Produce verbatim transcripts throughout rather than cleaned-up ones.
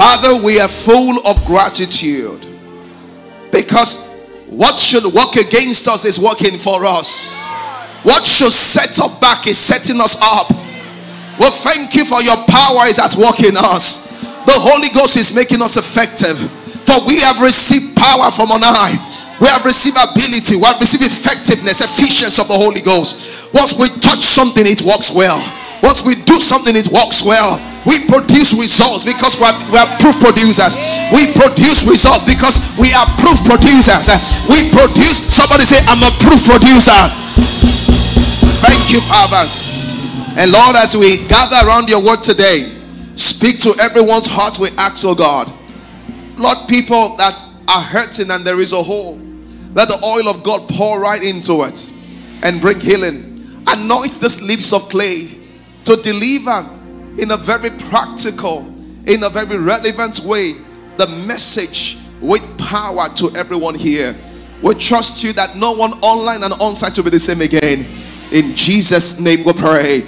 Father, we are full of gratitude, because what should work against us is working for us. What should set us back is setting us up. Well, thank you for your power is at work in us. The Holy Ghost is making us effective, for we have received power from on high. We have received ability. We have received effectiveness, efficiency of the Holy Ghost. Once we touch something, it works well. Once we do something, it works well. We produce results because we are, we are proof producers. We produce results because we are proof producers. We produce. Somebody say, I'm a proof producer. Thank you, Father. And Lord, as we gather around your word today, speak to everyone's heart. We ask, oh God, Lord, people that are hurting and there is a hole, let the oil of God pour right into it and bring healing. Anoint these lips of clay to deliver in a very practical, in a very relevant way, the message with power to everyone here. We trust you that no one online and on-site will be the same again. In Jesus' name we pray.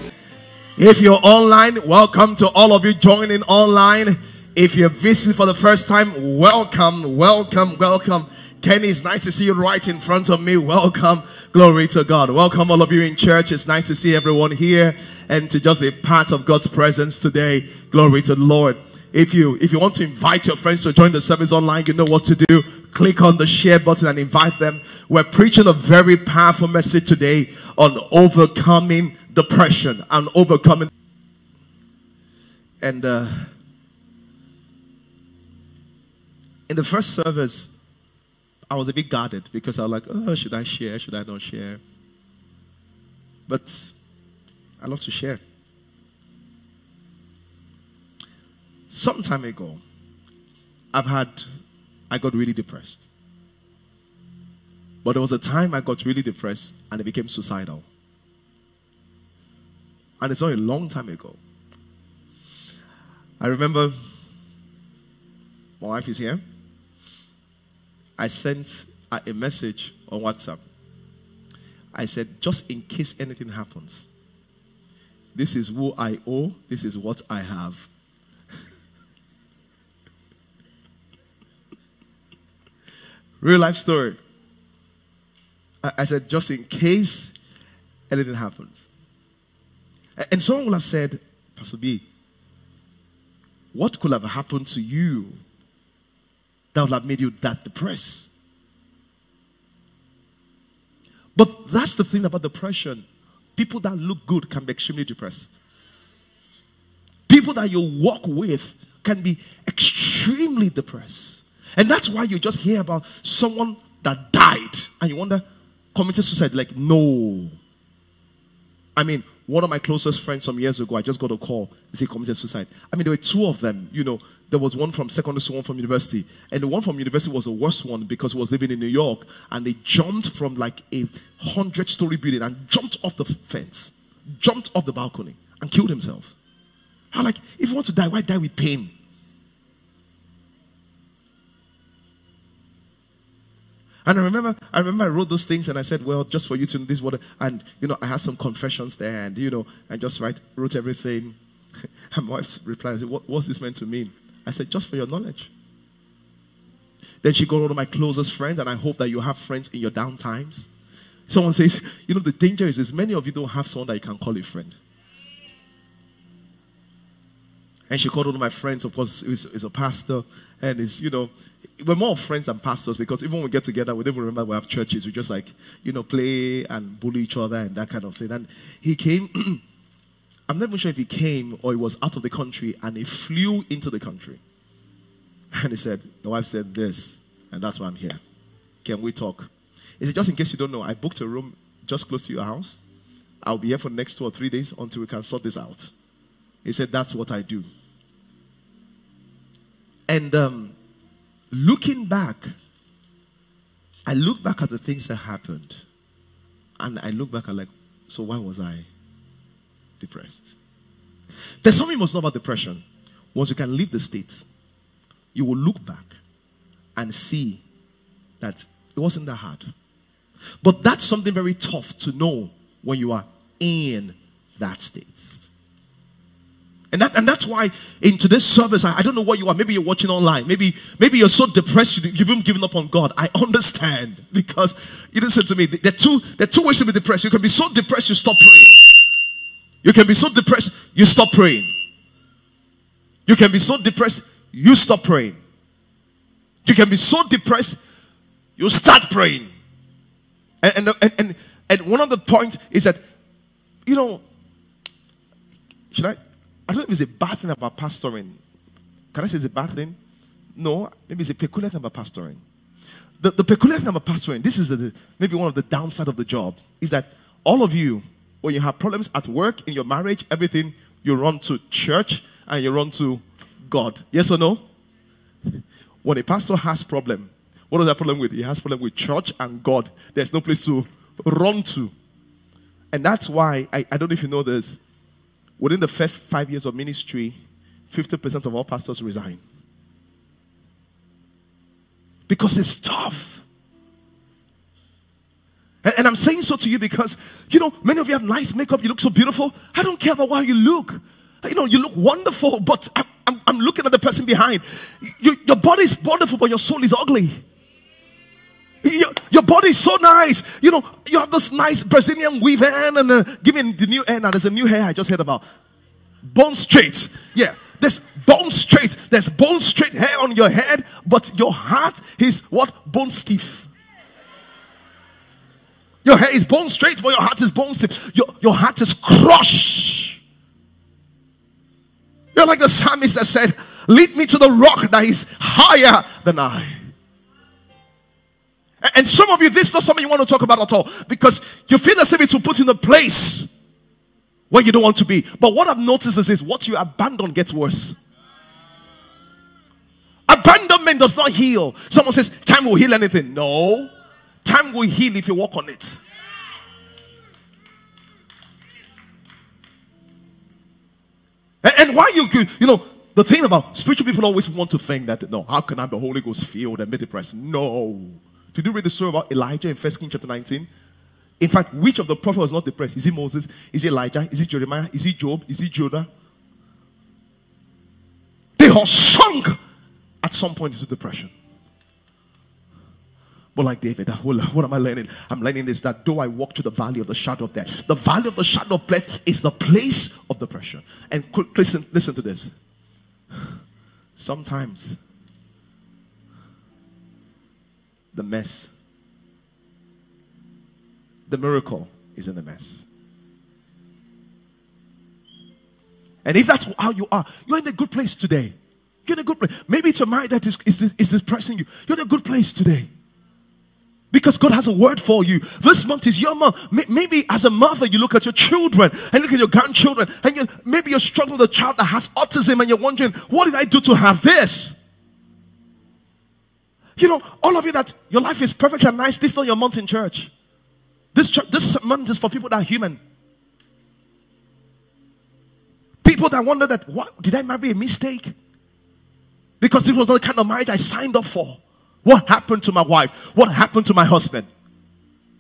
If you're online, welcome to all of you joining online. If you're visiting for the first time, welcome, welcome, welcome. Kenny, it's nice to see you right in front of me. Welcome. Glory to God. Welcome all of you in church. It's nice to see everyone here and to just be part of God's presence today. Glory to the Lord. If you, if you want to invite your friends to join the service online, you know what to do. Click on the share button and invite them. We're preaching a very powerful message today on overcoming depression and overcoming. And uh, in the first service, I was a bit guarded because I was like, oh, should I share? Should I not share? But I love to share. Some time ago, I've had, I got really depressed. But there was a time I got really depressed and it became suicidal. And it's not a long time ago. I remember, my wife is here. I sent a message on WhatsApp. I said, just in case anything happens, this is who I owe, this is what I have. Real life story. I, I said, just in case anything happens. And, and someone will have said, Pastor B, what could have happened to you that would have made you that depressed? But that's the thing about depression. People that look good can be extremely depressed. People that you walk with can be extremely depressed. And that's why you just hear about someone that died and you wonder, committed suicide? Like, no. I mean, one of my closest friends some years ago, I just got a call. They said committed suicide. I mean, there were two of them. You know, there was one from secondary school, one from university. And the one from university was the worst one because he was living in New York. And they jumped from like a hundred-story building and jumped off the fence, jumped off the balcony and killed himself. I'm like, if you want to die, why die with pain? And I remember, I remember I wrote those things and I said, well, just for you to know this water. And, you know, I had some confessions there and, you know, I just write, wrote everything. And my wife replied, I said, what, what's this meant to mean? I said, just for your knowledge. Then she got one of my closest friends, and I hope that you have friends in your down times. Someone says, you know, the danger is this, many of you don't have someone that you can call a friend. And she called one of my friends, of course, is a pastor, and is, you know, we're more friends than pastors, because even when we get together, we don't even remember we have churches. We just like, you know, play and bully each other and that kind of thing. And he came, I'm not even sure if he came or he was out of the country, and he flew into the country. And he said, the wife said this, and that's why I'm here. Can we talk? He said, just in case you don't know, I booked a room just close to your house. I'll be here for the next two or three days until we can sort this out. He said, that's what I do. And um, looking back, I look back at the things that happened. And I look back at like, so why was I depressed? There's something you must know about depression. Once you can leave the state, you will look back and see that it wasn't that hard. But that's something very tough to know when you are in that state. And that and that's why in today's service, I, I don't know what you are. Maybe you're watching online. Maybe maybe you're so depressed you've even given up on God. I understand, because you listen to me. There are two there are two ways to be depressed. You can be so depressed you stop praying. You can be so depressed you stop praying. You can be so depressed you stop praying. You can be so depressed you start praying. And and and and one of the points is that, you know, should I? I don't know if it's a bad thing about pastoring. Can I say it's a bad thing? No, maybe it's a peculiar thing about pastoring. The, the peculiar thing about pastoring, this is a, maybe one of the downside of the job, is that all of you, when you have problems at work, in your marriage, everything, you run to church and you run to God. Yes or no? When a pastor has problem, what is that problem with? He has problem with church and God. There's no place to run to. And that's why, I, I don't know if you know this, within the first five years of ministry, fifty percent of all pastors resign. Because it's tough. And, and I'm saying so to you because, you know, many of you have nice makeup. You look so beautiful. I don't care about how you look. You know, you look wonderful, but I'm, I'm, I'm looking at the person behind. You, your body is wonderful, but your soul is ugly. Your, your body is so nice. You know, you have this nice Brazilian weave hand and uh, give me the new hair. Now, there's a new hair I just heard about. Bone straight. Yeah, there's bone straight. There's bone straight hair on your head, but your heart is what? Bone stiff. Your hair is bone straight, but your heart is bone stiff. Your, your heart is crushed. You're like the psalmist that said, lead me to the rock that is higher than I. And some of you, this is not something you want to talk about at all, because you feel as if it's to put in a place where you don't want to be. But what I've noticed is this: what you abandon gets worse. Abandonment does not heal. Someone says, time will heal anything. No. Time will heal if you walk on it. And, and why you, you know, the thing about spiritual people always want to think that, no, how can I be Holy Ghost filled and be depressed? No. Did you read the story about Elijah in First Kings chapter nineteen? In fact, which of the prophets was not depressed? Is it Moses? Is it Elijah? Is it Jeremiah? Is it Job? Is it Jonah? They all sunk at some point into depression. But like David, what am I learning? I'm learning this, that though I walk through the valley of the shadow of death, the valley of the shadow of death is the place of depression. And listen, listen to this. Sometimes the mess, the miracle is in the mess. And if that's how you are, you're in a good place today. You're in a good place. Maybe it's your mind that is, is, is depressing you. You're in a good place today, because God has a word for you. This month is your month. Maybe as a mother, you look at your children and look at your grandchildren, and you, maybe you're struggling with a child that has autism, and you're wondering, what did I do to have this? You know, all of you that your life is perfect and nice, this is not your month in church. This, church, this month is for people that are human. People that wonder that, what, did I marry a mistake? Because this was not the kind of marriage I signed up for. What happened to my wife? What happened to my husband?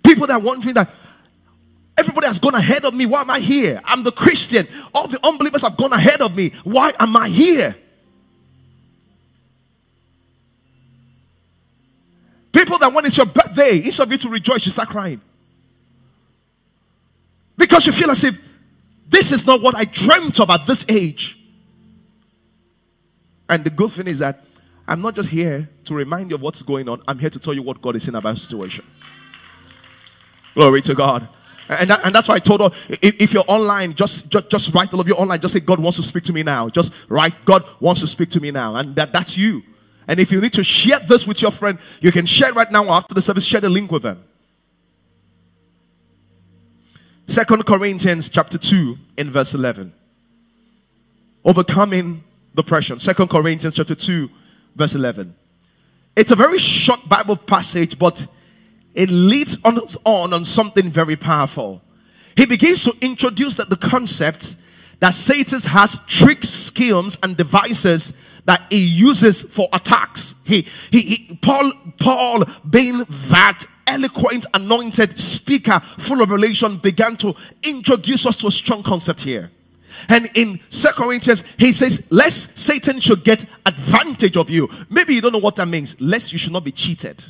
People that are wondering that, everybody has gone ahead of me, why am I here? I'm the Christian. All the unbelievers have gone ahead of me. Why am I here? People that when it's your birthday, instead of you to rejoice, you start crying. Because you feel as if, this is not what I dreamt of at this age. And the good thing is that, I'm not just here to remind you of what's going on. I'm here to tell you what God is saying about the situation. Glory to God. And, that, and that's why I told her, if, if you're online, just, just, just write all of you online. Just say, God wants to speak to me now. Just write, God wants to speak to me now. And that, that's you. And if you need to share this with your friend, you can share it right now after the service. Share the link with them. Second Corinthians chapter two in verse eleven. Overcoming depression. Second Corinthians chapter two verse eleven. It's a very short Bible passage, but it leads on on, on something very powerful. He begins to introduce that the concept that Satan has tricks, schemes, and devices that he uses for attacks. He, he, he, Paul, Paul, being that eloquent, anointed speaker, full of revelation, began to introduce us to a strong concept here. And in Second Corinthians, he says, lest Satan should get advantage of you. Maybe you don't know what that means. Lest you should not be cheated.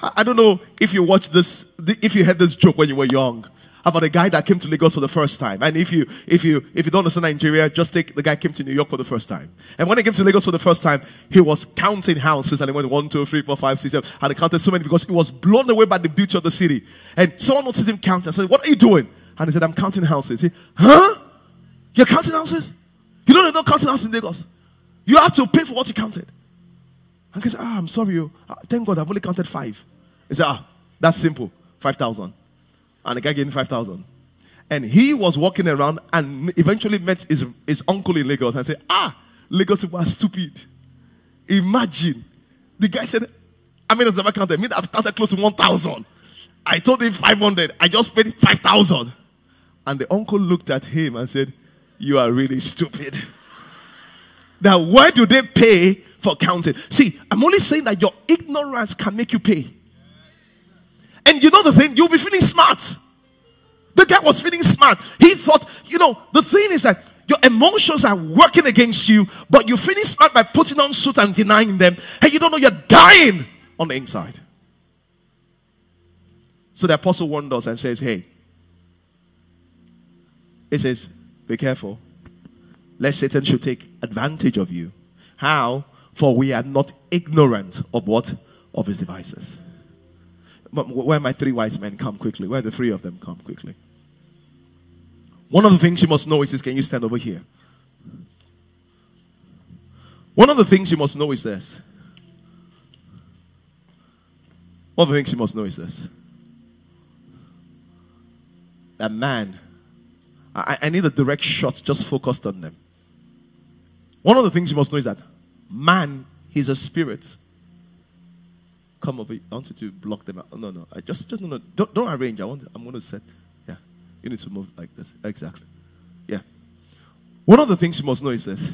I don't know if you watched this, if you had this joke when you were young, about a guy that came to Lagos for the first time. And if you, if you, if you don't understand Nigeria, just take the guy came to New York for the first time. And when he came to Lagos for the first time, he was counting houses, and he went one, two, three, four, five, six, seven, and he counted so many because he was blown away by the beauty of the city. And someone noticed him counting. I said, what are you doing? And he said, I'm counting houses. He said, huh? You're counting houses? You don't know counting houses in Lagos. You have to pay for what you counted. And he said, ah, I'm sorry. You. Thank God, I've only counted five. He said, ah, that's simple. five thousand. And the guy gave him five thousand. And he was walking around and eventually met his, his uncle in Lagos and said, ah, Lagos people are stupid. Imagine. The guy said, I mean, I've never counted. I mean, I've counted close to one thousand. I told him five hundred. I just paid five thousand. And the uncle looked at him and said, you are really stupid. Now, why do they pay for counting? See, I'm only saying that your ignorance can make you pay. And you know the thing, you'll be feeling smart. The guy was feeling smart. He thought, you know, the thing is that your emotions are working against you, but you're feeling smart by putting on suit and denying them. And you don't know you're dying on the inside. So the apostle warned us and says, hey, he says, be careful, lest Satan should take advantage of you. How? For we are not ignorant of what? Of his devices. Where are my three wise men? Come quickly. Where are the three of them? Come quickly. One of the things you must know is this. Can you stand over here? One of the things you must know is this. One of the things you must know is this. That man, I, I need a direct shot just focused on them. One of the things you must know is that man is a spirit. Come over. I want you to block them out. No, no. I just, just no, no. Don't, don't arrange. I want. I'm going to set. Yeah. You need to move like this. Exactly. Yeah. One of the things you must know is this: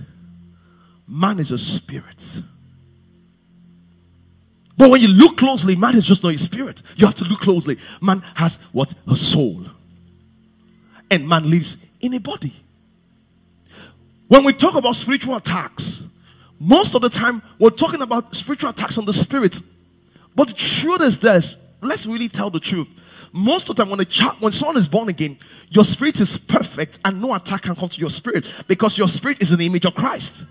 man is a spirit. But when you look closely, man is just not a spirit. You have to look closely. Man has what? A soul. And man lives in a body. When we talk about spiritual attacks, most of the time we're talking about spiritual attacks on the spirit. But the truth is this, let's really tell the truth. Most of the time when, a child, when someone is born again, your spirit is perfect and no attack can come to your spirit because your spirit is in the image of Christ.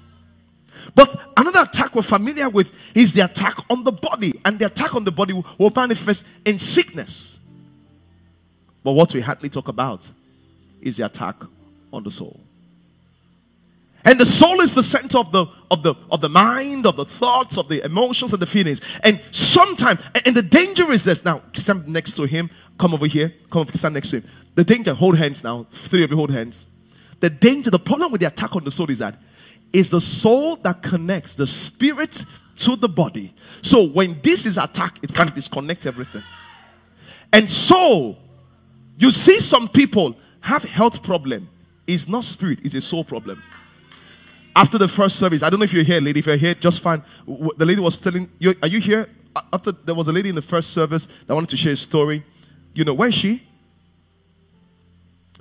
But another attack we're familiar with is the attack on the body. And the attack on the body will, will manifest in sickness. But what we hardly talk about is the attack on the soul. And the soul is the center of the, of the, of the mind, of the thoughts, of the emotions and the feelings. And sometimes, and the danger is this. Now, stand next to him. Come over here. Come over, stand next to him. The danger, hold hands now. Three of you hold hands. The danger, the problem with the attack on the soul is that it's the soul that connects the spirit to the body. So when this is attacked, it can disconnect everything. And so, you see some people have health problem. It's not spirit, it's a soul problem. After the first service, I don't know if you're here, lady. If you're here, just fine. The lady was telling you, are you here? After there was a lady in the first service that wanted to share a story. You know, where is she?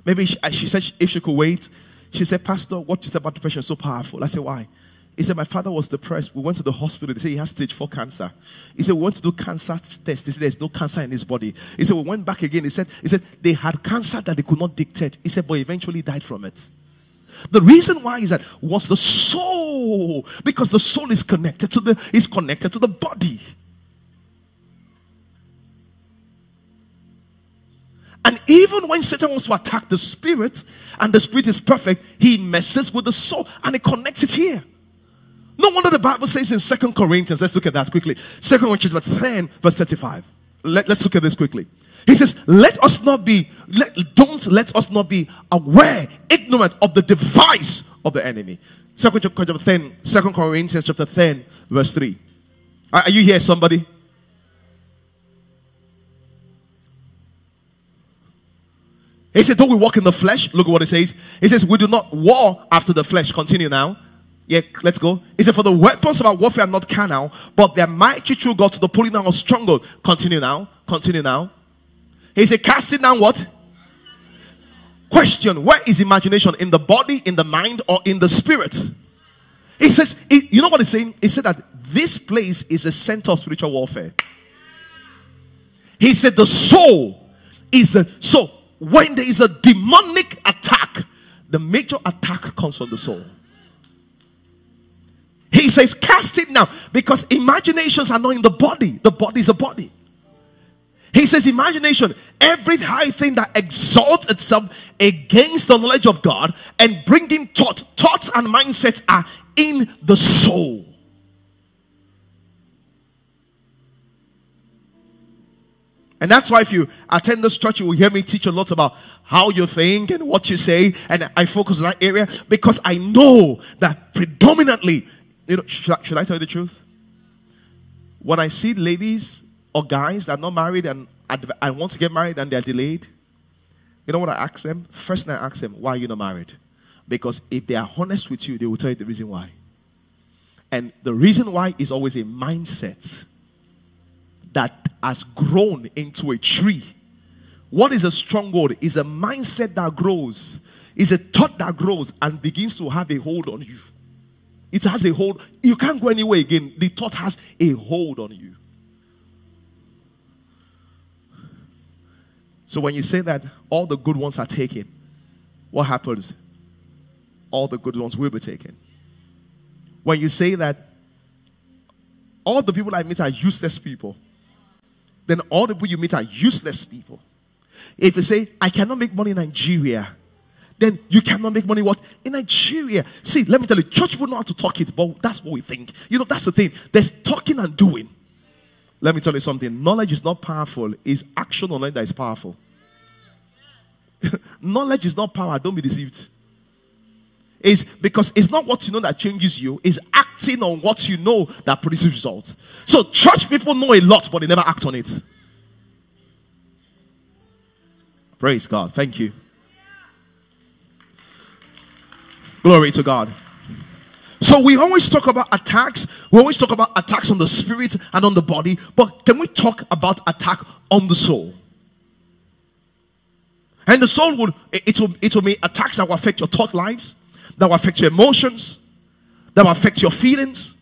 Maybe she, she said she, if she could wait. She said, Pastor, what you said about depression is so powerful. I said, why? He said, my father was depressed. We went to the hospital. They said he has stage four cancer. He said, we went to do cancer tests. They said, there's no cancer in his body. He said, we went back again. He said, he said they had cancer that they could not dictate. He said, but eventually died from it. The reason why is that was the soul, because the soul is connected to the is connected to the body. And even when Satan wants to attack the spirit, and the spirit is perfect, he messes with the soul and it connects it here. No wonder the Bible says in Second Corinthians, let's look at that quickly. Second Corinthians ten, verse thirty-five. Let, let's look at this quickly. He says, let us not be, let, don't let us not be aware, ignorant of the device of the enemy. Second Corinthians chapter ten, verse three. Are you here, somebody? He said, don't we walk in the flesh? Look at what it says. He says, we do not war after the flesh. Continue now. Yeah, let's go. He said, for the weapons of our warfare are not carnal, but they are mighty through God to the pulling down of stronghold. Continue now. Continue now. He said, casting down what? Question, where is imagination? In the body, in the mind, or in the spirit? It says, it, you know what it's saying? It said that this place is a center of spiritual warfare. He said the soul is the... So, when there is a demonic attack, the major attack comes from the soul. He says, cast it now. Because imaginations are not in the body. The body is a body. He says, imagination, every high thing that exalts itself against the knowledge of God and brings in thought. Thoughts and mindsets are in the soul. And that's why if you attend this church, you will hear me teach a lot about how you think and what you say. And I focus on that area because I know that predominantly, you know, should I, should I tell you the truth? When I see ladies or guys that are not married and, and want to get married and they're delayed, you know what I ask them? First thing I ask them, why are you not married? Because if they are honest with you, they will tell you the reason why. And the reason why is always a mindset that has grown into a tree. What is a stronghold? It's a mindset that grows. It's a thought that grows and begins to have a hold on you. It has a hold. You can't go anywhere again. The thought has a hold on you. So when you say that all the good ones are taken, what happens? All the good ones will be taken. When you say that all the people I meet are useless people, then all the people you meet are useless people. If you say, I cannot make money in Nigeria, then you cannot make money what? In Nigeria. See, let me tell you, church will know how to talk it, but that's what we think. You know, that's the thing. There's talking and doing. Let me tell you something. Knowledge is not powerful. It's action on it that is powerful. Knowledge is not power. Don't be deceived. It's because it's not what you know that changes you. It's acting on what you know that produces results. So church people know a lot, but they never act on it. Praise God. Thank you. Glory to God. So we always talk about attacks. We always talk about attacks on the spirit and on the body. But can we talk about attack on the soul? And the soul will, it will, it will be attacks that will affect your thought lives, that will affect your emotions, that will affect your feelings.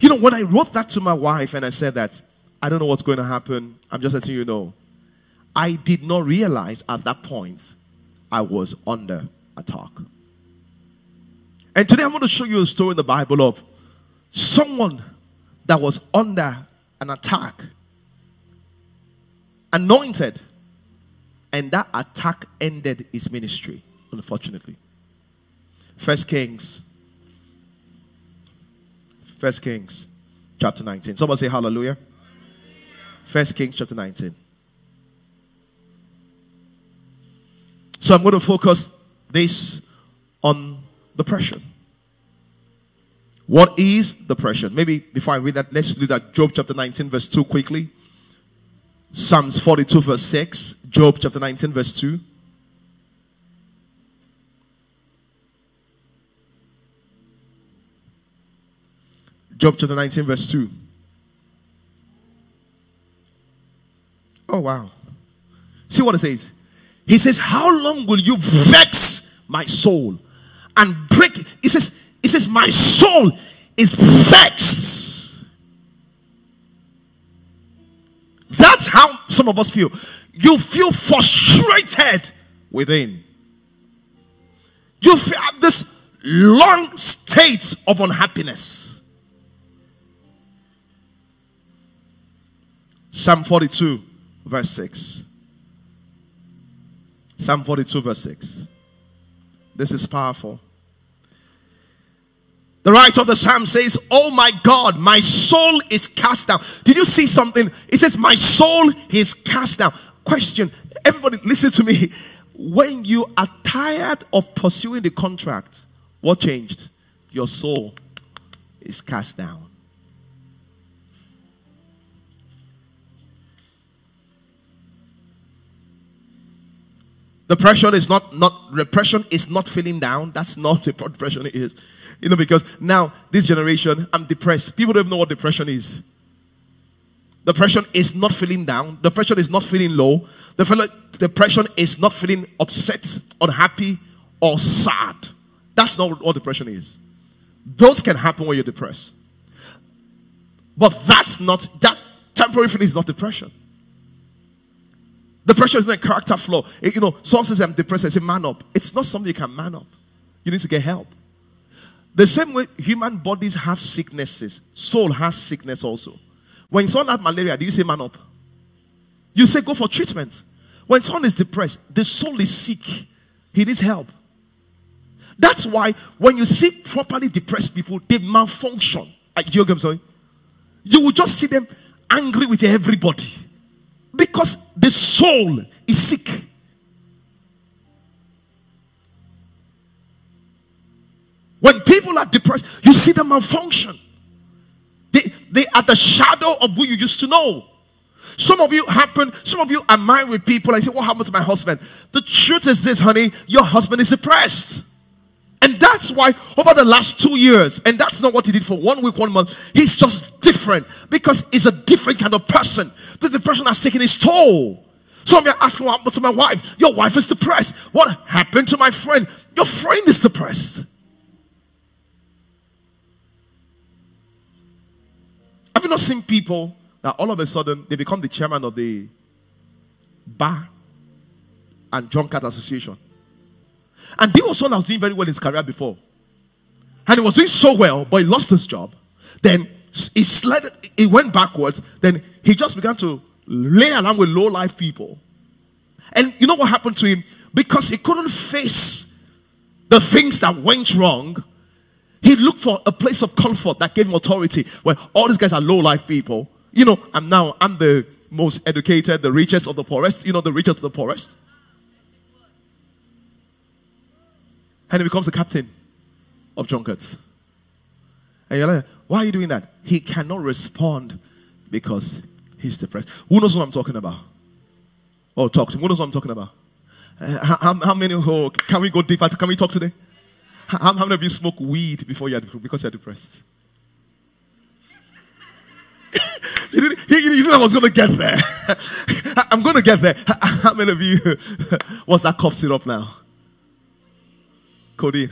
You know, when I wrote that to my wife and I said that, I don't know what's going to happen, I'm just letting you know, I did not realize at that point I was under attack. And today I'm going to show you a story in the Bible of someone that was under an attack, anointed, and that attack ended his ministry, unfortunately. First Kings, First Kings, chapter nineteen. Someone say hallelujah. First Kings, chapter nineteen. So I'm going to focus this on depression. What is depression? Maybe before I read that, let's do that. Job chapter nineteen, verse two, quickly. Psalms forty-two, verse six. Job chapter nineteen, verse two. Job chapter nineteen, verse two. Oh, wow. See what it says. He says, how long will you vex my soul and break it? He says, he says, my soul is vexed. That's how some of us feel. You feel frustrated within. You have this long state of unhappiness. Psalm forty-two, verse six. Psalm forty-two, verse six. This is powerful. The writer of the psalm says, oh my God, my soul is cast down. Did you see something? It says, my soul is cast down. Question, everybody listen to me. When you are tired of pursuing the contract, what changed? Your soul is cast down. Depression is not, not, repression is not feeling down. That's not what depression is. You know, because now, this generation, I'm depressed. People don't even know what depression is. Depression is not feeling down. Depression is not feeling low. Depression is not feeling upset, unhappy, or sad. That's not what depression is. Those can happen when you're depressed. But that's not, that temporary feeling is not depression. Depression is not a character flaw. It, you know, someone says I'm depressed, I say man up. It's not something you can man up. You need to get help. The same way human bodies have sicknesses, soul has sickness also. When someone has malaria, do you say man up? You say go for treatment. When someone is depressed, the soul is sick. He needs help. That's why when you see properly depressed people, they malfunction. You know what I'm saying? You will just see them angry with everybody. Because the soul is sick. When people are depressed, you see them malfunction. They, they are the shadow of who you used to know. Some of you happen, some of you are married with people and say, what happened to my husband? The truth is this, honey, your husband is depressed. And that's why over the last two years, and that's not what he did for one week, one month, he's just different because he's a different kind of person. The depression has taken its toll. Some of you are asking what happened to my wife. Your wife is depressed. What happened to my friend? Your friend is depressed. Have you not seen people that all of a sudden they become the chairman of the bar and drunkard association? And there was someone that was doing very well in his career before. And he was doing so well, but he lost his job. Then he slid, he went backwards. Then he just began to lay around with low-life people. And you know what happened to him? Because he couldn't face the things that went wrong, he looked for a place of comfort that gave him authority. Where all these guys are low-life people. You know, I'm now, I'm the most educated, the richest of the poorest. You know, the richest of the poorest. And he becomes the captain of drunkards. And you're like, why are you doing that? He cannot respond because he's depressed. Who knows what I'm talking about? Oh, talk to him. Who knows what I'm talking about? Uh, how, how many, oh, can we go deeper? Can we talk today? How, how many of you smoke weed before you're because you're depressed? you, didn't, you, you knew I was going to get there. I'm going to get there. How many of you, what's that cough syrup now? Codeine.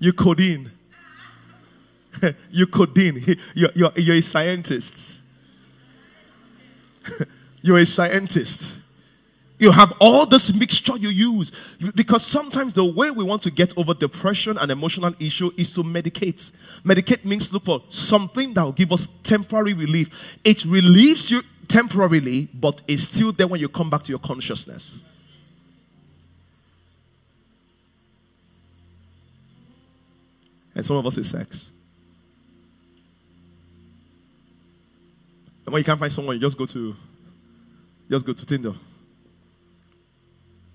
You codeine. you codeine. You're, you're, you're a scientist. you're a scientist. You have all this mixture you use. Because sometimes the way we want to get over depression and emotional issue is to medicate. Medicate means look for something that will give us temporary relief. It relieves you temporarily, but it's still there when you come back to your consciousness. And some of us is sex. And when you can't find someone, you just go to, just go to Tinder.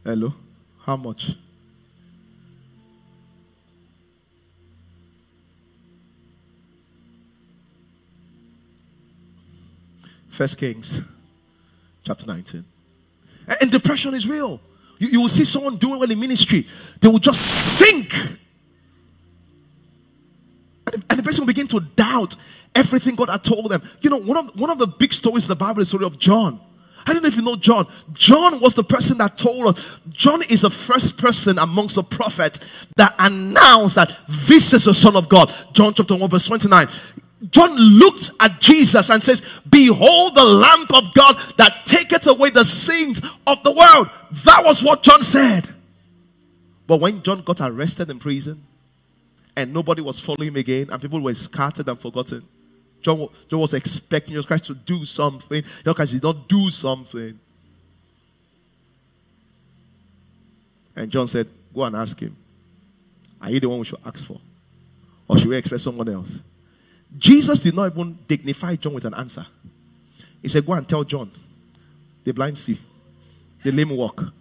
Hello? How much? First Kings chapter nineteen. And, and depression is real. You, you will see someone doing well in ministry. They will just sink. And the person will begin to doubt everything God had told them. You know, one of, one of the big stories in the Bible is the story of John. I don't know if you know John. John was the person that told us. John is the first person amongst the prophets that announced that this is the Son of God. John chapter one verse twenty-nine. John looked at Jesus and says, behold the Lamb of God that taketh away the sins of the world. That was what John said. But when John got arrested in prison, and nobody was following him again, and people were scattered and forgotten. John, John was expecting Jesus Christ to do something. Jesus Christ did not do something. And John said, go and ask him. Are you the one we should ask for? Or should we expect someone else? Jesus did not even dignify John with an answer. He said, go and tell John. The blind see. The lame walk.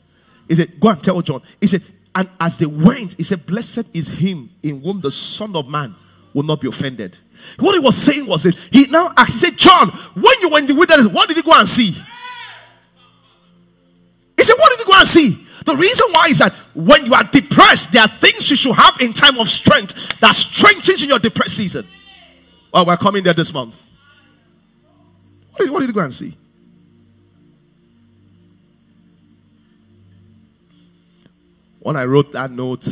He said, go and tell John. He said, and as they went, he said, blessed is him in whom the Son of Man will not be offended. What he was saying was this. He now asked, he said, John, when you went in the wilderness, what did you go and see? He said, what did you go and see? The reason why is that when you are depressed, there are things you should have in time of strength that strengthens in your depressed season. Well, we're coming there this month. What, is, what did you go and see? When I wrote that note,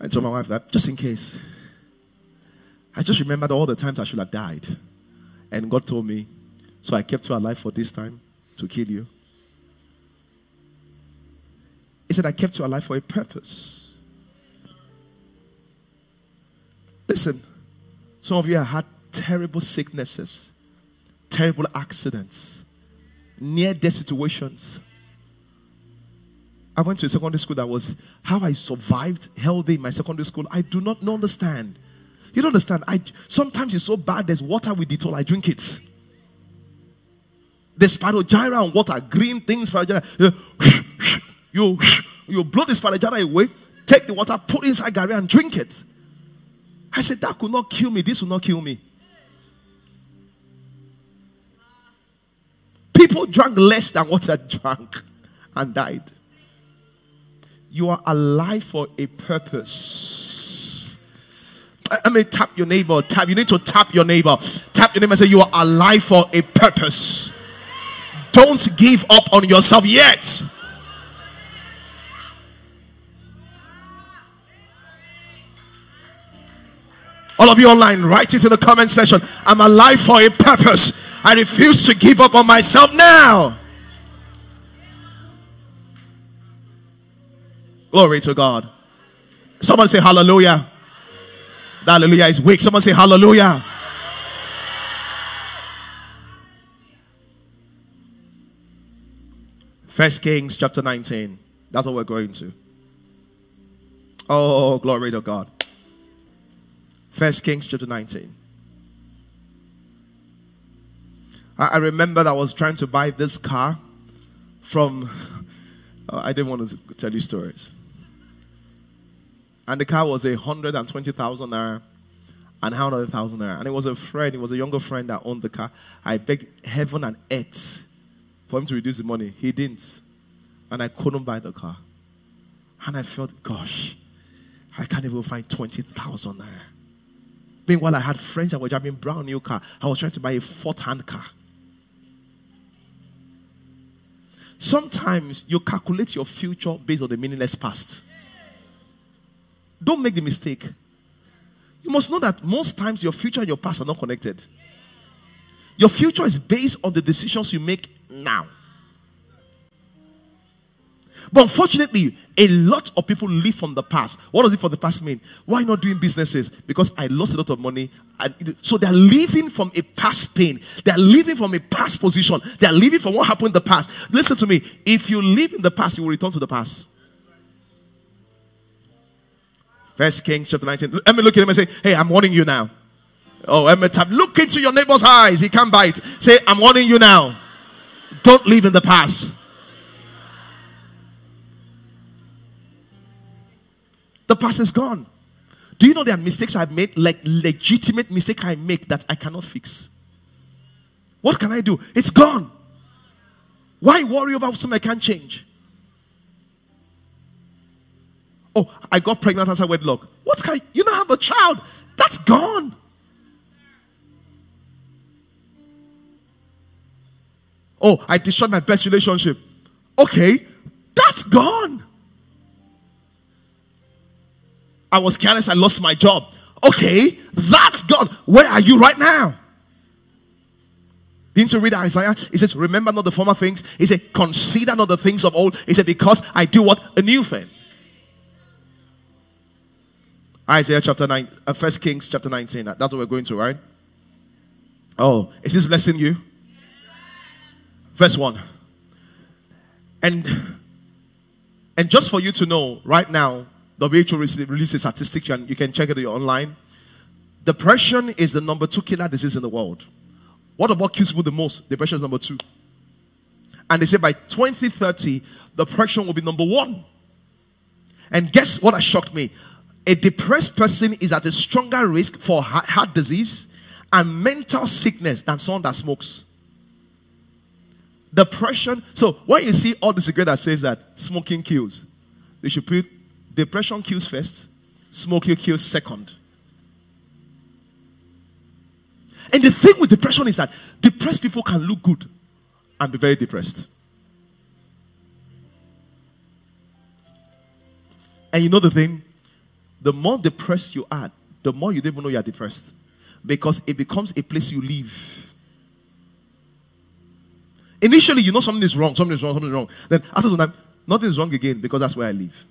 I told my wife that just in case. I just remembered all the times I should have died. And God told me, so I kept you alive for this time to kill you. He said, I kept you alive for a purpose. Listen, some of you have had terrible sicknesses, terrible accidents, near-death situations. I went to a secondary school that was, how I survived healthy in my secondary school, I do not understand. You don't understand. I, sometimes it's so bad, there's water with it all, I drink it. The spirogyra and water, green things, spirogyra. You, you blow the spirogyra away, take the water, put it inside Gary and drink it. I said, that could not kill me. This will not kill me. People drank less than what I drank and died. You are alive for a purpose. I mean, tap your neighbor. Tap. You need to tap your neighbor. Tap your neighbor and say, you are alive for a purpose. Don't give up on yourself yet. All of you online, write it in the comment section. I'm alive for a purpose. I refuse to give up on myself now. Glory to God. Someone say hallelujah. The hallelujah is weak. Someone say hallelujah. First Kings chapter nineteen. That's what we're going to. Oh, glory to God. First Kings chapter nineteen. I, I remember that I was trying to buy this car from... Oh, I didn't want to tell you stories. And the car was a hundred and twenty thousand naira and hundred thousand naira. And it was a friend, it was a younger friend that owned the car. I begged heaven and earth for him to reduce the money. He didn't. And I couldn't buy the car. And I felt, gosh, I can't even find twenty thousand naira. Meanwhile, I had friends that were driving brand new car. I was trying to buy a fourth-hand car. Sometimes you calculate your future based on the meaningless past. Don't make the mistake. You must know that most times your future and your past are not connected. Your future is based on the decisions you make now. But unfortunately, a lot of people live from the past. What does live from the past mean? Why not doing businesses? Because I lost a lot of money. And it, so they're living from a past pain. They're living from a past position. They're living from what happened in the past. Listen to me. If you live in the past, you will return to the past. First Kings chapter nineteen. Let me look at him and say, hey, I'm warning you now. Oh, let me tap. Look into your neighbor's eyes. He can't bite. Say, I'm warning you now. Don't live in the past. The past is gone. Do you know there are mistakes I've made, like legitimate mistake I make that I cannot fix? What can I do? It's gone. Why worry about something I can't change? Oh, I got pregnant outside wedlock. What can you not have a child? That's gone. Oh, I destroyed my best relationship. Okay, that's gone. I was careless, I lost my job. Okay, that's gone. Where are you right now? Didn't you read Isaiah? It says, remember not the former things. He said, consider not the things of old. He said, because I do what? A new thing. Isaiah chapter nine, uh, First Kings chapter nineteen. That's what we're going to, right? Oh, is this blessing you? Yes, verse one. And and just for you to know, right now, the W H O releases statistics, and you can check it online. Depression is the number two killer disease in the world. What about kills people the most? Depression is number two. And they say by twenty thirty, depression will be number one. And guess what has shocked me? A depressed person is at a stronger risk for heart disease and mental sickness than someone that smokes. Depression. So when you see all the cigarette that says that smoking kills, they should put depression kills first, smoking kills second. And the thing with depression is that depressed people can look good and be very depressed. And you know the thing? The more depressed you are, the more you don't even know you are depressed. Because it becomes a place you live. Initially, you know something is wrong, something is wrong, something is wrong. Then after some time, nothing is wrong again because that's where I live.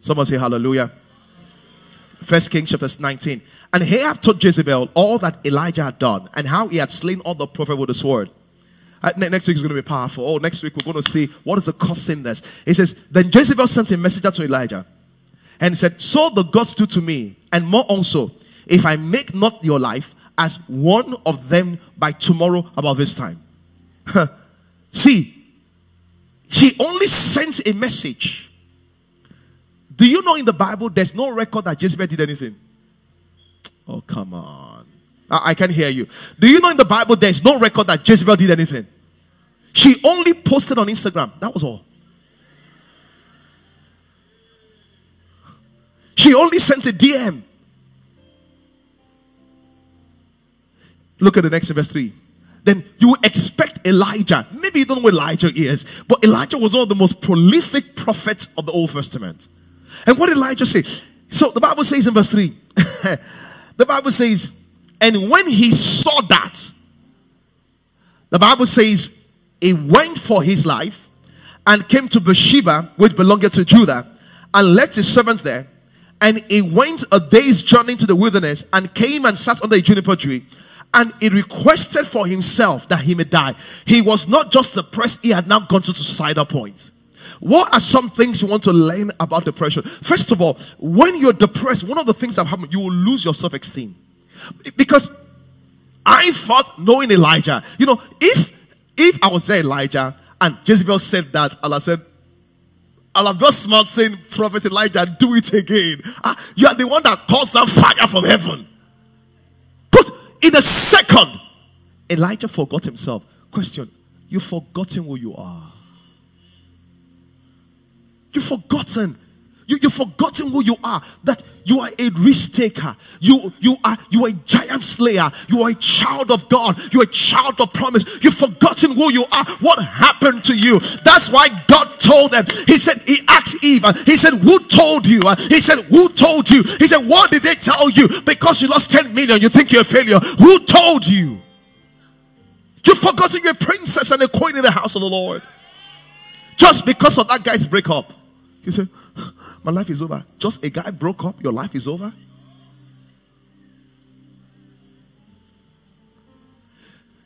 Someone say hallelujah. First Kings chapter nineteen. And Ahab told Jezebel all that Elijah had done and how he had slain all the prophets with the sword. Uh, ne next week is going to be powerful. Oh, next week we're going to see what is the causing this. He says, then Jezebel sent a messenger to Elijah and said, so the gods do to me, and more also, if I make not your life as one of them by tomorrow about this time. See, she only sent a message. Do you know in the Bible, there's no record that Jezebel did anything? Oh, come on. I, I can't hear you. Do you know in the Bible, there's no record that Jezebel did anything? She only posted on Instagram. That was all. She only sent a D M. Look at the next verse three. Then you expect Elijah. Maybe you don't know what Elijah is, but Elijah was one of the most prolific prophets of the Old Testament. And what did Elijah say? So the Bible says in verse three, the Bible says, and when he saw that, the Bible says, he went for his life and came to Beersheba, which belonged to Judah, and left his servant there. And he went a day's journey to the wilderness and came and sat under a juniper tree. And he requested for himself that he may die. He was not just depressed, he had now gone to suicidal point. What are some things you want to learn about depression? First of all, when you're depressed, one of the things that happen, you will lose your self-esteem. Because I thought, knowing Elijah, you know, if if I was there, Elijah, and Jezebel said that, Allah said, Allah just smiled saying, Prophet Elijah, do it again. Uh, you are the one that caused that fire from heaven. But in a second, Elijah forgot himself. Question, you've forgotten who you are. You've forgotten. You, you've forgotten who you are. That you are a risk taker. You, you, are, you are a giant slayer. You are a child of God. You are a child of promise. You've forgotten who you are. What happened to you? That's why God told them. He said, he asked Eve. He said, who told you? He said, who told you? He said, what did they tell you? Because you lost ten million, you think you're a failure. Who told you? You've forgotten you're a princess and a queen in the house of the Lord. Just because of that guy's breakup. You say, my life is over. Just a guy broke up, your life is over?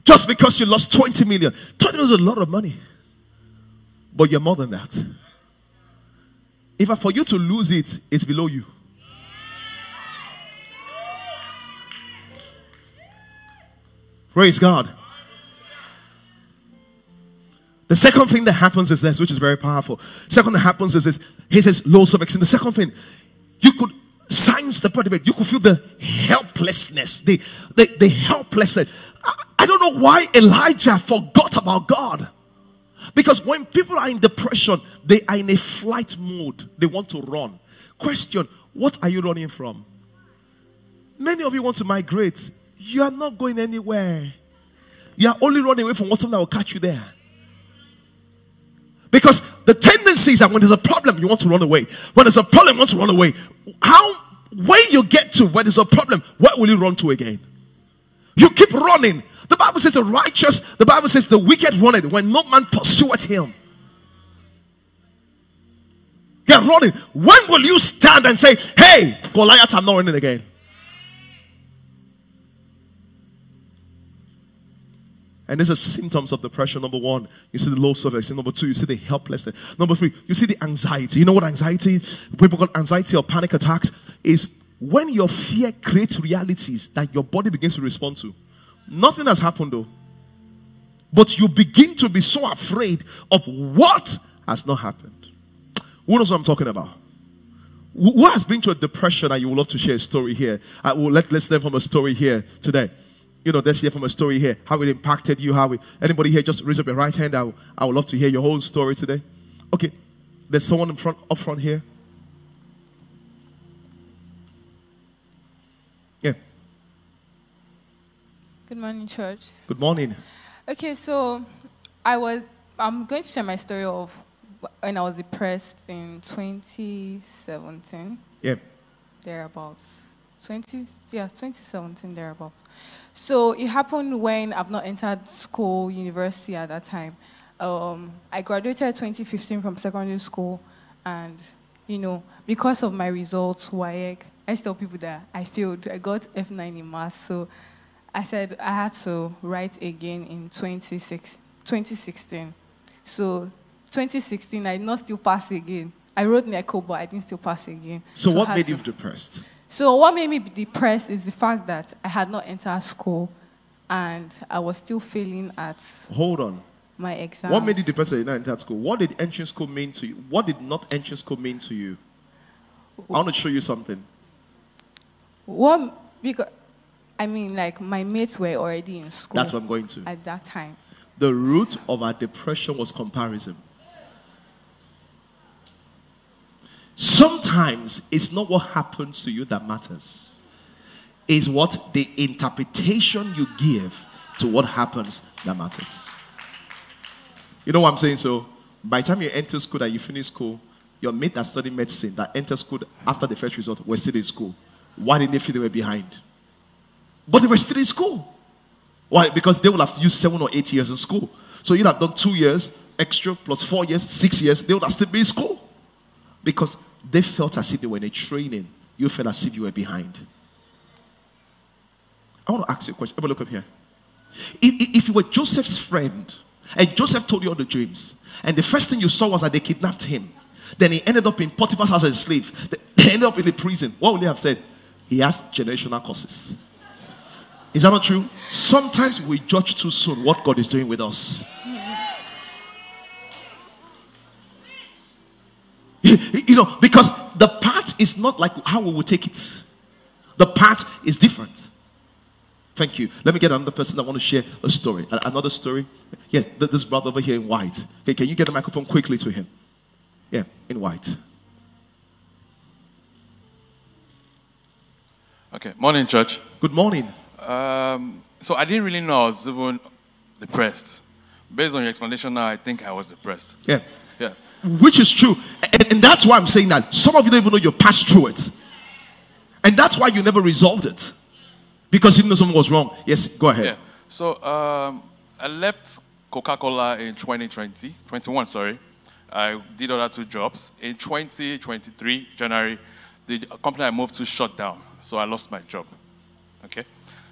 Just because you lost twenty million. twenty million is a lot of money. But you're more than that. If I, for you to lose it, it's below you. Praise God. The second thing that happens is this, which is very powerful. Second that happens is this. He says, low self-esteem. The second thing, you could sense the part of it. You could feel the helplessness. The, the, the helplessness. I, I don't know why Elijah forgot about God. Because when people are in depression, they are in a flight mode. They want to run. Question, what are you running from? Many of you want to migrate. You are not going anywhere. You are only running away from what's something that will catch you there. Because the tendency is that when there's a problem, you want to run away. When there's a problem, you want to run away. How, when you get to where there's a problem, where will you run to again? You keep running. The Bible says the righteous, the Bible says the wicked runneth when no man pursueth him. You're running. When will you stand and say, hey, Goliath, I'm not running again? And these are symptoms of depression. Number one, you see the low self-esteem. Number two, you see the helplessness. Number three, you see the anxiety. You know what anxiety, people call anxiety or panic attacks, is when your fear creates realities that your body begins to respond to. Nothing has happened though. But you begin to be so afraid of what has not happened. Who knows what I'm talking about? Who has been to a depression and you would love to share a story here? I will let, let's learn from a story here today. You know, let's hear from a story here, how it impacted you, how it, anybody here, just raise up your right hand. I, w I would love to hear your whole story today. Okay, there's someone in front, up front here. Yeah. Good morning, church. Good morning. Okay, so I was, I'm going to share my story of when I was depressed in twenty seventeen. Yeah. Thereabouts. twenty, yeah, twenty seventeen, thereabouts. So it happened when I've not entered school, university at that time. Um, I graduated twenty fifteen from secondary school, and, you know, because of my results, W A E C, I tell people that I failed. I got F nine in maths, so I said I had to write again in twenty sixteen. So twenty sixteen, I did not still pass again. I wrote Neco, but I didn't still pass again. So, so what made to, you depressed? So what made me depressed is the fact that I had not entered school, and I was still failing at Hold on. my exams. What made you depressed that you did not enter school? What did entrance school mean to you? What did not entrance school mean to you? I want to show you something. What, because, I mean, like, my mates were already in school. That's what I'm going to. At that time. The root of our depression was comparison. Sometimes it's not what happens to you that matters. It's what the interpretation you give to what happens that matters. You know what I'm saying? So, by the time you enter school and you finish school, your mate that studied medicine that entered school after the first result were still in school. Why didn't they feel they were behind? But they were still in school. Why? Because they would have used seven or eight years in school. So you'd have done two years extra plus four years, six years. They would have still been in school. Because they felt as if they were in a training. You felt as if you were behind. I want to ask you a question. Everybody look up here. If, if you were Joseph's friend, and Joseph told you all the dreams, and the first thing you saw was that they kidnapped him, then he ended up in Potiphar's house as a slave, they ended up in the prison, what would they have said? He has generational curses. Is that not true? Sometimes we judge too soon what God is doing with us. You know, because the part is not like how we will take it. The part is different. Thank you. Let me get another person that want to share a story. Another story. Yes, yeah, this brother over here in white. Okay, can you get the microphone quickly to him? Yeah, in white. Okay, morning, church. Good morning. Um, so I didn't really know I was even depressed. Based on your explanation now, I think I was depressed. Yeah. Yeah. Which is true. And, and that's why I'm saying that. Some of you don't even know you passed through it. And that's why you never resolved it. Because you didn't know something was wrong. Yes, go ahead. Yeah. So um, I left Coca-Cola in twenty twenty, twenty-one, sorry. I did other two jobs. In twenty twenty-three, January, the company I moved to shut down. So I lost my job. Okay.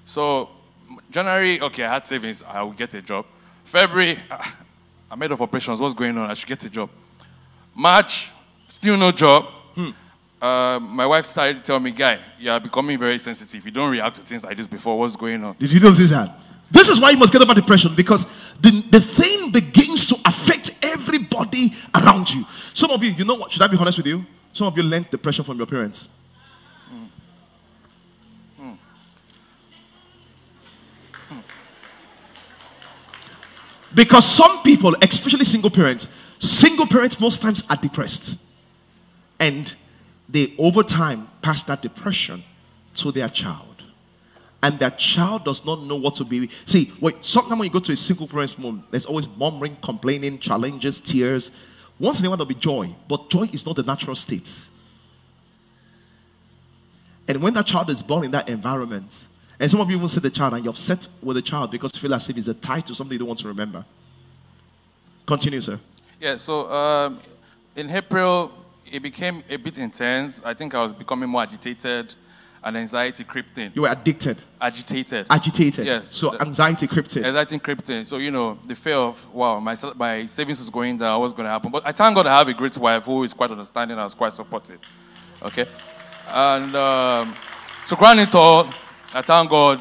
So January, okay, I had savings. I will get a job. February, I'm made of operations. What's going on? I should get a job. March, still no job. Hmm. Uh, my wife started to tell me, guy, you are becoming very sensitive. You don't react to things like this before. What's going on? Did you notice that? This is why you must get over depression, because the, the thing begins to affect everybody around you. Some of you, you know what? Should I be honest with you? Some of you learned depression from your parents. Mm. Mm. Mm. Because some people, especially single parents, single parents most times are depressed. And they, over time, pass that depression to their child. And that child does not know what to be. See, wait, sometimes when you go to a single parent's home, there's always murmuring, complaining, challenges, tears. Once in a while, there'll be joy. But joy is not the natural state. And when that child is born in that environment, and some of you will see the child and you're upset with the child because you feel as if it's a tie to something you don't want to remember. Continue, sir. Yeah, so um, in April, it became a bit intense. I think I was becoming more agitated. And anxiety crept in. You were addicted. Agitated. Agitated. Yes. So the, anxiety crept in. Anxiety crept in. So, you know, the fear of, wow, my, my savings is going down. What's going to happen? But I thank God I have a great wife who is quite understanding and is quite supportive. Okay? And um, so, granted it all, I thank God,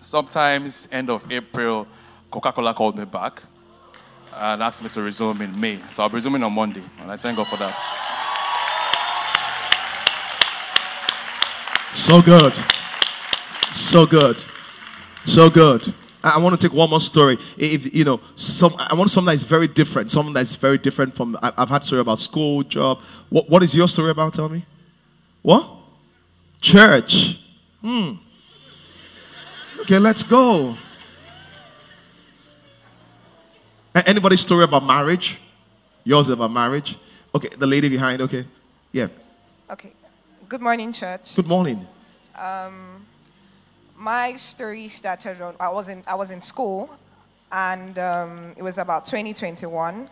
sometimes end of April, Coca-Cola called me back and asked me to resume in May. So, I'll be resuming on Monday. And I thank God for that. So good. So good. So good. I, I want to take one more story. If, you know, some, I want something that's very different. Something that's very different from, I, I've had story about school, job. What, what is your story about, tell me? What? Church. Hmm. Okay, let's go. Anybody's story about marriage? Yours about marriage? Okay, the lady behind, okay. Yeah. Okay. Good morning, church. Good morning. Um, my story started on, I was in, I was in school, and um, it was about twenty twenty-one.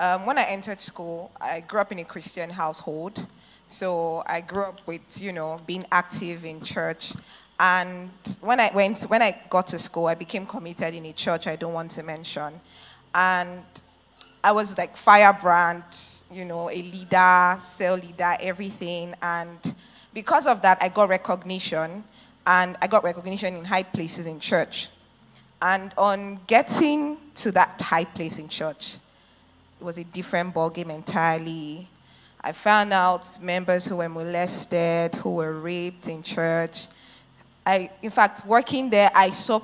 Um, when I entered school, I grew up in a Christian household. So I grew up with, you know, being active in church. And when I went, when I got to school, I became committed in a church I don't want to mention. And I was like firebrand, you know, a leader, cell leader, everything. And because of that, I got recognition. And I got recognition in high places in church. And on getting to that high place in church, it was a different ballgame entirely. I found out members who were molested, who were raped in church. I, in fact, working there, I saw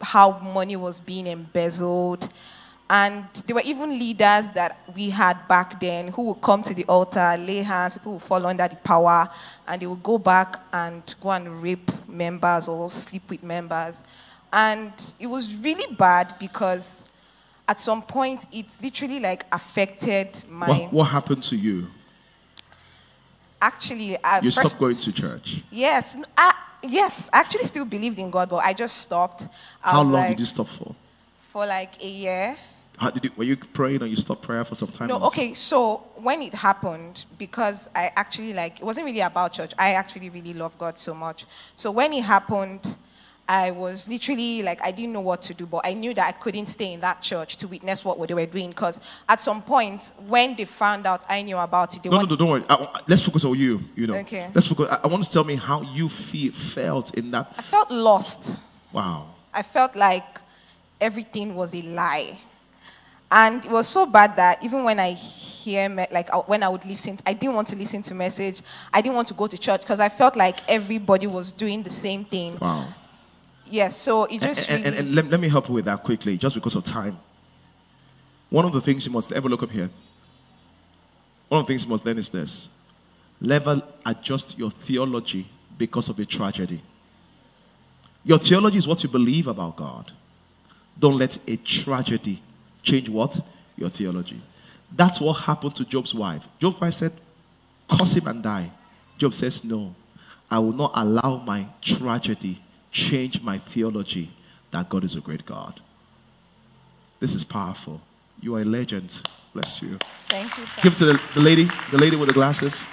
how money was being embezzled. And there were even leaders that we had back then who would come to the altar, lay hands, people would fall under the power, and they would go back and go and rape members or sleep with members. And it was really bad because at some point, it literally like affected my... What, what happened to you? Actually, I... You first, stopped going to church? Yes. I, Yes, I actually still believed in God, but I just stopped. I How long like, did you stop for? For like a year. How did you, were you praying or you stopped prayer for some time? No, okay, so when it happened, because I actually like, it wasn't really about church. I actually really love God so much. So when it happened, I was literally like, I didn't know what to do, but I knew that I couldn't stay in that church to witness what they were doing, because at some point, when they found out I knew about it, they... No, no, no, don't worry. I, let's focus on you, you know. Okay. Let's focus. I, I want to tell me how you feel, felt in that... I felt lost. Wow. I felt like everything was a lie. And it was so bad that even when I hear, me, like when I would listen, I didn't want to listen to message. I didn't want to go to church because I felt like everybody was doing the same thing. Wow. Yes, so it just... And, really and, and let, let me help you with that quickly, just because of time. One of the things you must ever look up here, one of the things you must learn is this. Never adjust your theology because of a tragedy. Your theology is what you believe about God. Don't let a tragedy change what? Your theology. That's what happened to Job's wife. Job's wife said, curse him and die. Job says, no, I will not allow my tragedy change my theology that God is a great God. This is powerful. You are a legend. Bless you. Thank you. Sir. Give it to the, the lady, the lady with the glasses.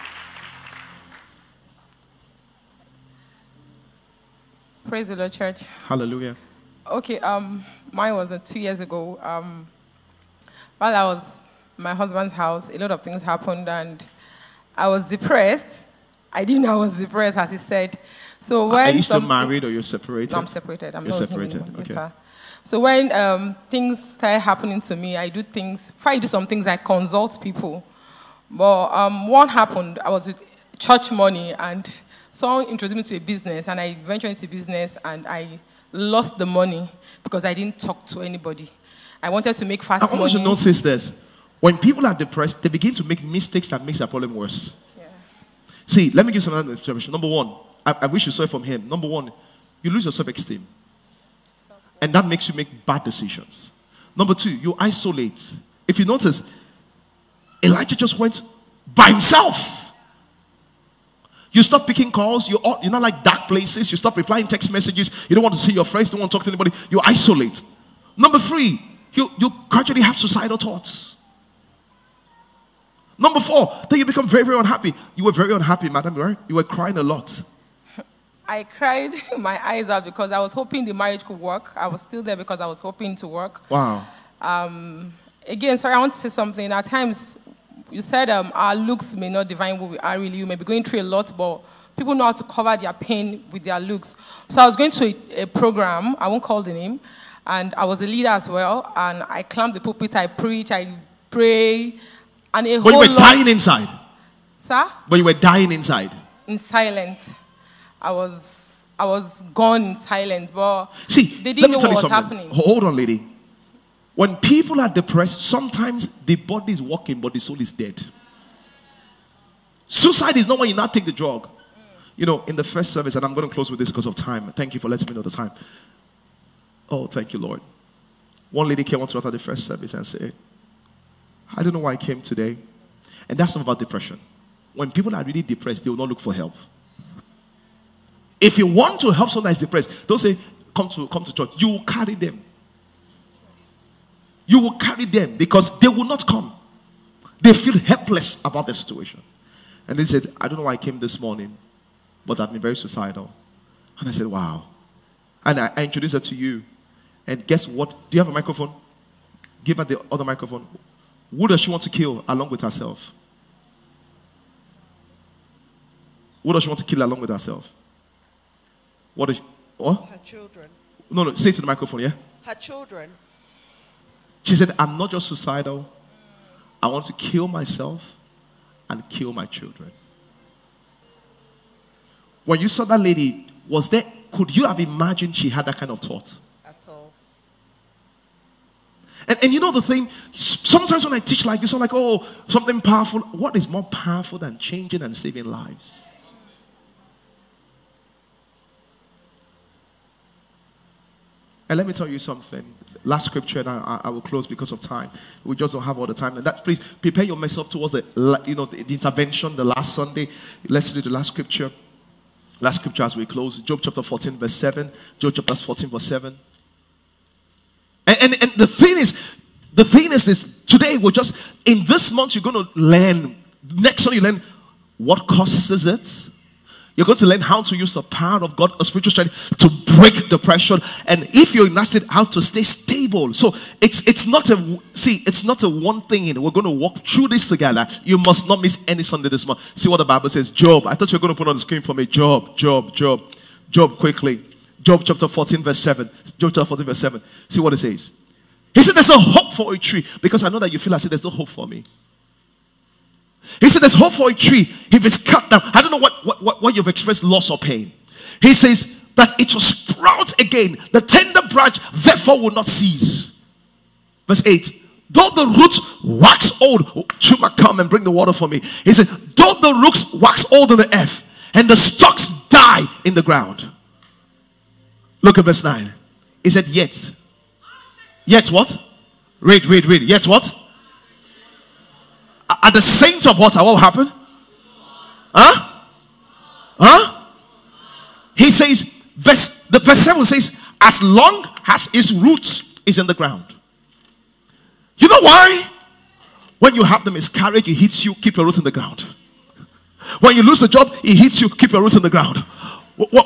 Praise the Lord, church. Hallelujah. Okay, um, mine was uh, two years ago. Um, while I was at my husband's house, a lot of things happened, and I was depressed. I didn't know I was depressed, as he said. So when Are you still married or you're separated? No, I'm separated. I'm you're not separated. Okay. Yes, so when um, things start happening to me, I do things. If I do some things, I consult people. But um, one happened. I was with church money, and someone introduced me to a business, and I ventured into business, and I lost the money because I didn't talk to anybody. I wanted to make fast I money. I want you to notice this. When people are depressed, they begin to make mistakes that makes their problem worse. Yeah. See, let me give you another information. Number one. I wish you saw it from him. Number one, you lose your self-esteem. And that makes you make bad decisions. Number two, you isolate. If you notice, Elijah just went by himself. You stop picking calls. You're, you're not like dark places. You stop replying text messages. You don't want to see your friends. You don't want to talk to anybody. You isolate. Number three, you, you gradually have suicidal thoughts. Number four, then you become very, very unhappy. You were very unhappy, madam, right? You were crying a lot. I cried my eyes out because I was hoping the marriage could work. I was still there because I was hoping to work. Wow. Um, again, sorry, I want to say something. At times, you said um, our looks may not define who we are really. You may be going through a lot, but people know how to cover their pain with their looks. So I was going to a, a program. I won't call the name. And I was a leader as well. And I climbed the pulpit. I preach. I pray. And a but whole you were lot. dying inside. Sir? But you were dying inside. In silence. I was, I was gone in silence, but See, they didn't know what was something. happening. Hold on, lady. When people are depressed, sometimes the body is walking, but the soul is dead. Suicide is not when you not take the drug. Mm. You know, in the first service, and I'm going to close with this because of time. Thank you for letting me know the time. Oh, thank you, Lord. One lady came up to me after the first service and said, I don't know why I came today. And that's not about depression. When people are really depressed, they will not look for help. If you want to help someone that is depressed, don't say, come to, come to church. You will carry them. You will carry them because they will not come. They feel helpless about their situation. And they said, I don't know why I came this morning, but I've been very suicidal. And I said, wow. And I, I introduced her to you. And guess what? Do you have a microphone? Give her the other microphone. Who does she want to kill along with herself? Who does she want to kill along with herself? What is? What? Her children. No, no. Say it to the microphone, yeah? Her children. She said, I'm not just suicidal. I want to kill myself and kill my children. When you saw that lady, was there, could you have imagined she had that kind of thought? At all. And, and you know the thing, sometimes when I teach like this, I'm like, oh, something powerful. What is more powerful than changing and saving lives? And let me tell you something. Last scripture, and I, I will close because of time. We just don't have all the time. And that, please prepare yourself towards the, you know, the, the intervention. The last Sunday, let's do the last scripture. Last scripture as we close. Job chapter fourteen, verse seven. Job chapter fourteen, verse seven. And and, and the thing is, the thing is, is today we're just in this month. You're going to learn. Next one, you learn what causes it. You're going to learn how to use the power of God, a spiritual strategy, to break depression. And if you're in it, how to stay stable. So it's it's not a see, it's not a one thing. In we're going to walk through this together. You must not miss any Sunday this month. See what the Bible says. Job. I thought you were going to put on the screen for me. Job, Job, Job, Job. Quickly. Job chapter fourteen verse seven. Job chapter fourteen verse seven. See what it says. He said, "There's no hope for a tree because I know that you feel as if there's no hope for me." He said, there's hope for a tree if it's cut down. I don't know what, what, what you've expressed, loss or pain. He says that it will sprout again. The tender branch, therefore, will not cease. Verse eight. Though the roots wax old, Chuma, come and bring the water for me. He said, though the roots wax old in the earth, and the stalks die in the ground. Look at verse nine. He said, yet. Yet what? Read, read, read. Yet what? At the saint of water, what will happen? Huh? Huh? He says, verse, the verse seven says, as long as its roots is in the ground. You know why? When you have the miscarriage, it hits you, keep your roots in the ground. When you lose the job, it hits you, keep your roots in the ground.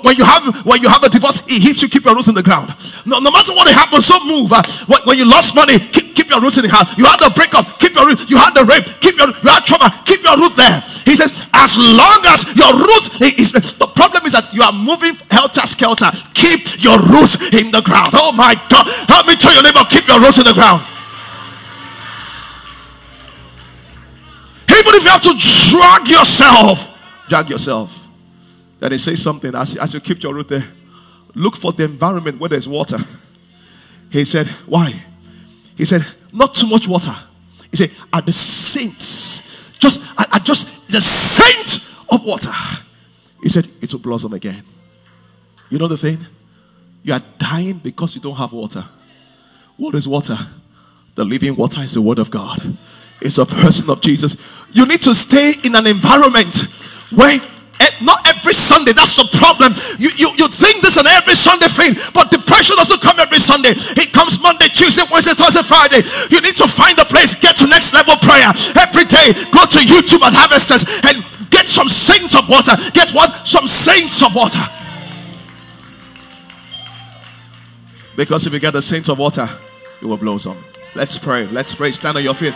When you have when you have a divorce, it hits you, keep your roots in the ground. No, no matter what happens, don't move. Uh, when, when you lost money, keep, keep your roots in the house. You had the breakup, keep your roots. You had the rape, keep your you had trauma, keep your roots there. He says, as long as your roots is the problem is that you are moving helter skelter. Keep your roots in the ground. Oh my God! Help me tell your neighbor, keep your roots in the ground. Even if you have to drag yourself, drag yourself. Then he says something as, as you keep your root there. Look for the environment where there's water. He said, why? He said, not too much water. He said, at the saints, just at, at just the saint of water. He said, it will blossom again. You know the thing? You are dying because you don't have water. What is water? The living water is the word of God. It's a person of Jesus. You need to stay in an environment where not every Sunday, that's the problem. You, you you think this is an every Sunday thing, but depression doesn't come every Sunday. It comes Monday, Tuesday, Wednesday, Thursday, Friday. You need to find a place, get to next level prayer. Every day, go to YouTube at Harvesters and get some saints of water. Get what? Some saints of water. Because if you get the saints of water, it will blossom. Let's pray. Let's pray. Stand on your feet.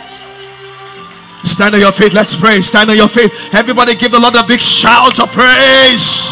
Stand on your feet. Let's pray. Stand on your feet. Everybody give the Lord a big shout of praise.